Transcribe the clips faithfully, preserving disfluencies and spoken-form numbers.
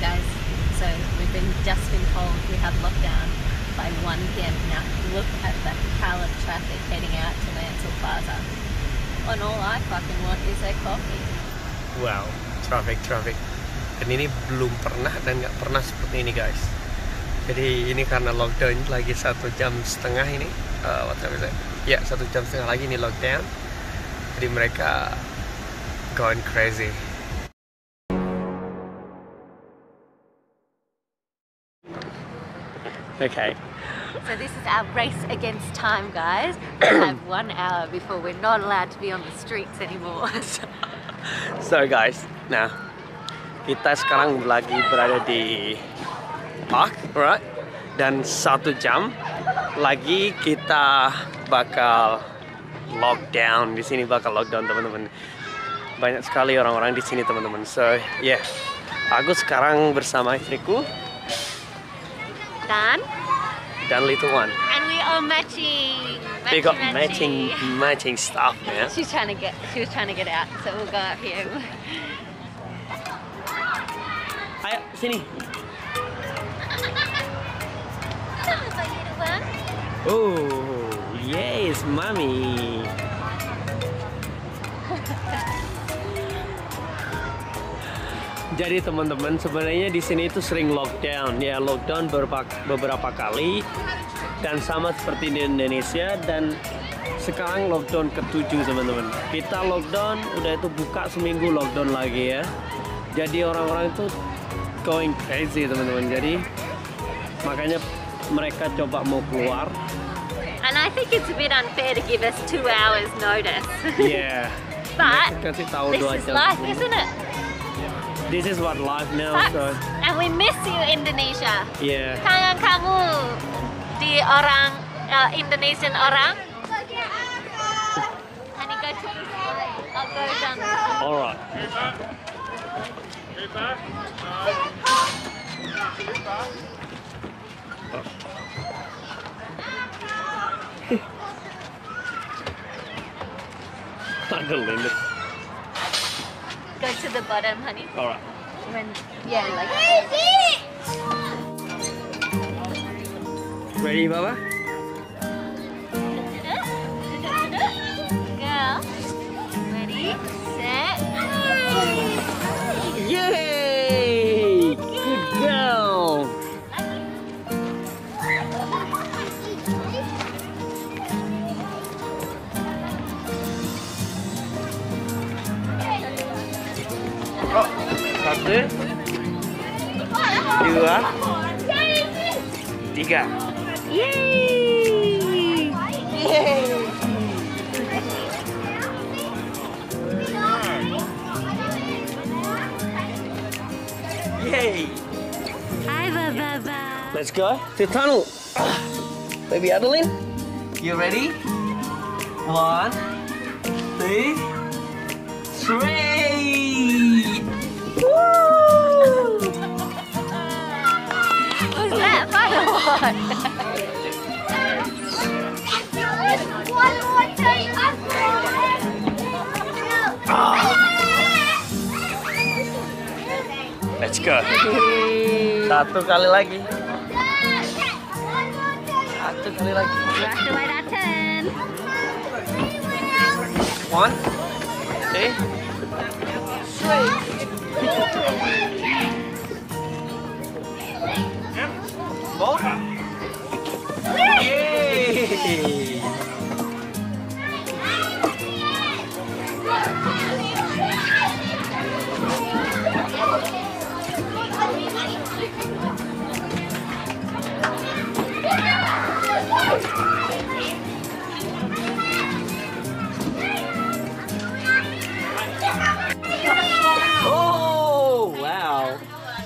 guys. So we've been just been told we have lockdown by one P M Now look at the pile of traffic heading out to Lancel Plaza. And all I fucking want is a coffee. Wow, traffic, traffic. Dan ini belum pernah dan nggak pernah seperti ini guys. Jadi ini karena lockdown lagi satu jam setengah ini. Uh, what time is it? Ya, satu jam setengah lagi ini lockdown. Jadi mereka gone crazy. Okay. So this is our race against time, guys. We have one hour before we're not allowed to be on the streets anymore. So guys, nah, kita sekarang lagi berada di park, right? Dan satu jam lagi kita bakal lockdown. Di sini bakal lockdown, teman-teman. Banyak sekali orang-orang di sini, teman-teman. So yeah, aku sekarang bersama istriku. Dan Dan little one. And we are matching. matching we got matching, matching, matching stuff, man. She's trying to get. She was trying to get out, so we'll go up here. Ayo, sini. Oh, yes, mommy. Jadi teman-teman, sebenarnya di sini itu sering lockdown ya, lockdown beberapa, beberapa kali dan sama seperti di Indonesia. Dan sekarang lockdown ketujuh, teman-teman. Kita lockdown udah itu buka seminggu lockdown lagi ya. Jadi orang-orang itu going crazy, teman-teman. Jadi makanya mereka coba mau keluar. And I think it's a bit unfair to give us two hours notice. Yeah. But kasih tahu this is life, isn't it? This is what life now, so. And we miss you, Indonesia. Yeah. Kangen kamu di orang uh, Indonesian orang. Can you go to the store? I'll go down. All right. Adeline. Go to the bottom, honey. All right. When, yeah, like. Ready, Baba? Girl. Ready, set, go. Yay! Good girl. Satu, dua, tiga. Yeay! Yeay! Yeay! Hi, Baba. Let's go to the tunnel. Baby Adeline, you ready? One, two, three. One more time. Let's go. Satu kali lagi. Satu kali lagi. One, two, three. Yay! Oh, wow.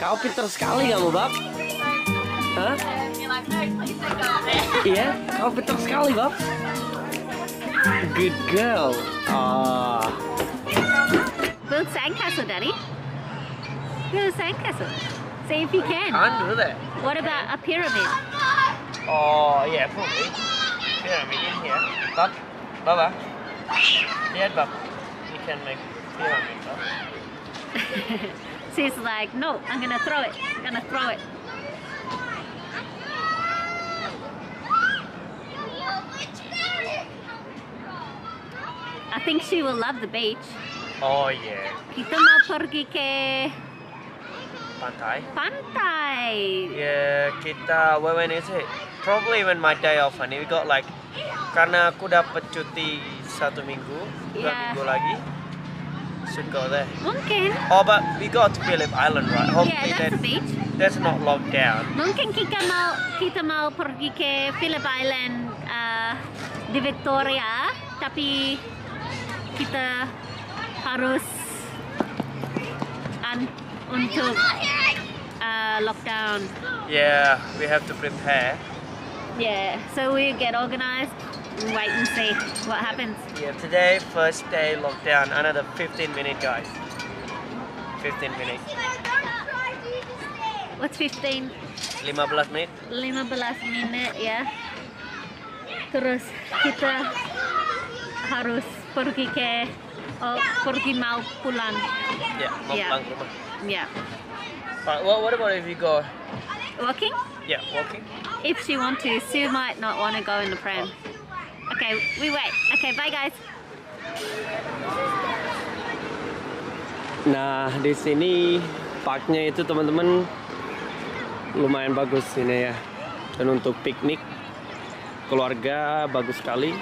Kau pintar sekali kamu, Bab. Hah? Iya, kau pintar sekali, Bab. Good girl. Ah. Build sandcastle, Daddy. Build sandcastle. See if you can. Can't do that. What about a pyramid? Oh yeah, probably. Pyramid in here. But, Baba. Yeah, Bab. You can make pyramid, Bab. She's like, no, I'm gonna throw it, I'm gonna throw it. I think she will love the beach. Oh yeah. Kita mau pergi ke pantai. Pantai. Yeah, kita when, when is it? Probably when my day off, honey. We got like, karena aku dapat cuti satu minggu, dua yeah. minggu lagi. Should go there. Mungkin. Oh, but we got to Phillip Island, right? Hopefully yeah, that's the beach. That's not locked down. Mungkin kita mau kita mau pergi ke Phillip Island uh, di Victoria, tapi kita harus un untuk uh, lockdown. Yeah, we have to prepare. Yeah, so we get organized. Wait and see what happens. Yeah, today first day lockdown. Another fifteen minutes, guys. fifteen minutes. What's fifteen? lima belas menit. lima belas menit ya. Terus kita harus pergi ke, oh, pergi mau pulang. Yeah, mau yeah. pulang rumah. Yeah. But what, what about if you go? Walking? Yeah, walking. If she want to, she might not want to go in the pram. Oh. Okay, we wait. Okay, bye guys. Nah, di sini parknya itu teman-teman lumayan bagus ini ya. Dan untuk piknik keluarga bagus sekali.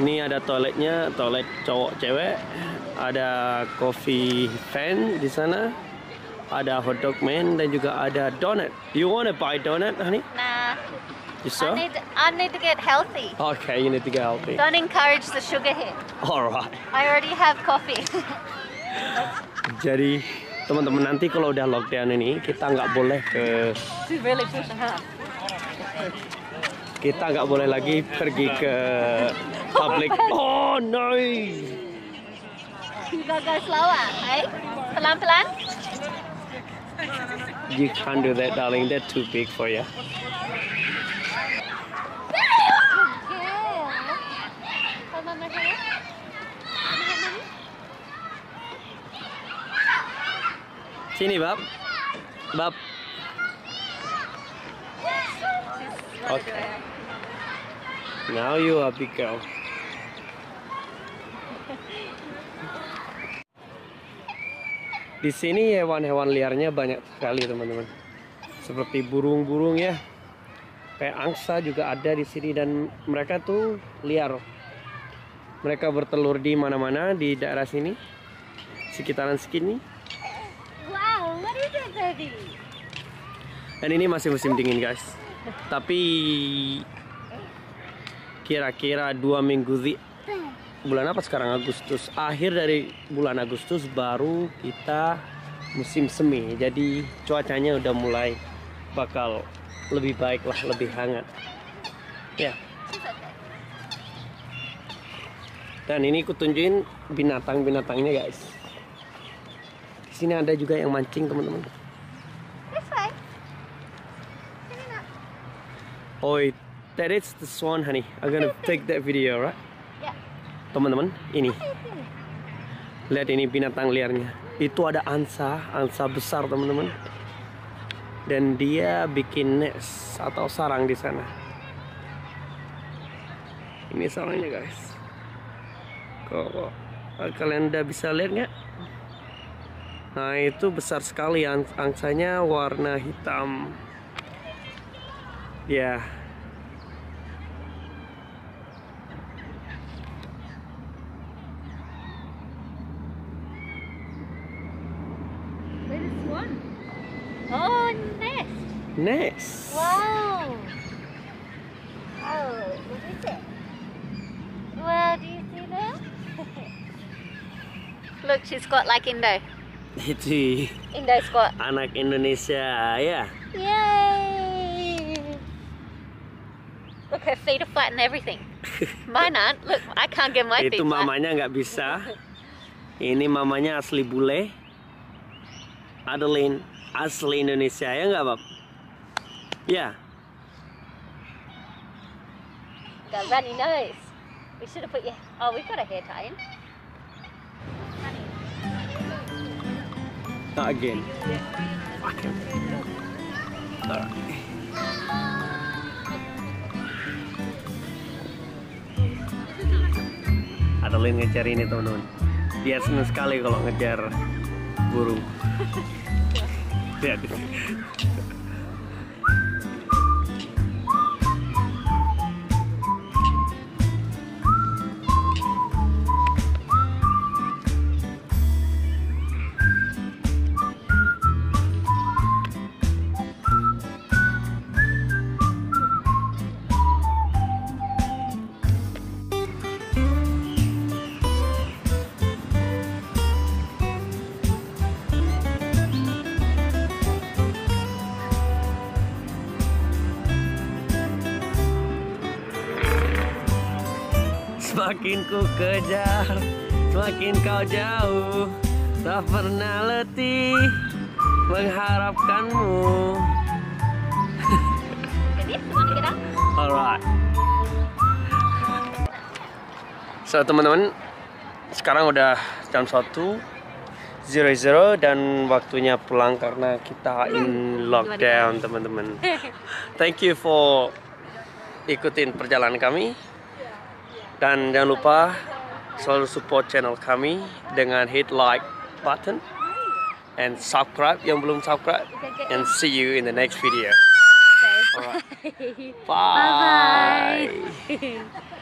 Ini ada toiletnya, toilet cowok cewek. Ada coffee fan di sana. Ada hotdog man dan juga ada donut. You wanna buy donut, honey? Nah. You sure? I need, I need to get healthy. Okay, you need to get healthy. Don't encourage the sugar hit. Alright. I already have coffee. Jadi teman-teman nanti kalau udah lockdown ini kita nggak boleh ke. Kita nggak boleh lagi pergi ke public. Oh no. Kita agak slower, eh? Pelan-pelan. You can't do that, darling. That's too big for you. Sini, Bab. Bab. Okay. Now you are big girl. Di sini hewan-hewan liarnya banyak sekali, teman-teman. Seperti burung-burung ya. Kayak angsa juga ada di sini dan mereka tuh liar. Mereka bertelur di mana-mana di daerah sini. Sekitaran sini. Dan ini masih musim dingin guys. Tapi kira-kira dua minggu di bulan apa sekarang, Agustus. Akhir dari bulan Agustus baru kita musim semi. Jadi cuacanya udah mulai bakal lebih baik lah, lebih hangat. Ya. Yeah. Dan ini aku tunjukin binatang-binatangnya guys. Di sini ada juga yang mancing teman-teman. Oi, that is the swan, honey. I'm gonna take that video, right? Yeah. Teman-teman, ini. Lihat ini binatang liarnya. Itu ada angsa, angsa besar, teman-teman. Dan dia bikin nest atau sarang di sana. Ini sarangnya, guys. Kok kalian udah bisa lihat nggak? Nah, itu besar sekali angsanya, warna hitam. Ya, yeah. Oh, nest. Nest. Wow. Oh, what is it? Well, do you see that? Look, she's got like Indo. Itu. Indo's got. Anak Indonesia, ya. Yeah. Yay. Look, her feet are flat and everything. Mine aren't. Look, I can't get my feet flat. Itu mamanya nggak bisa. Ini mamanya asli bule. Adeline asli Indonesia ya nggak, Bab? Ya. Got runny nose. We should have put your. Oh, we've got a hair tie in. Not again. Fuck him. Alright. Adeline ngejar ini teman-teman. Dia seneng sekali kalau ngejar burung. Lihat ini. Semakin ku kejar, semakin kau jauh. Tak pernah letih mengharapkanmu. Alright. So teman-teman, sekarang udah jam satu, dan waktunya pulang karena kita in lockdown teman-teman. Thank you for ikutin perjalanan kami. Dan jangan lupa selalu support channel kami dengan hit like button and subscribe yang belum subscribe, and see you in the next video. Alright. Bye. Bye.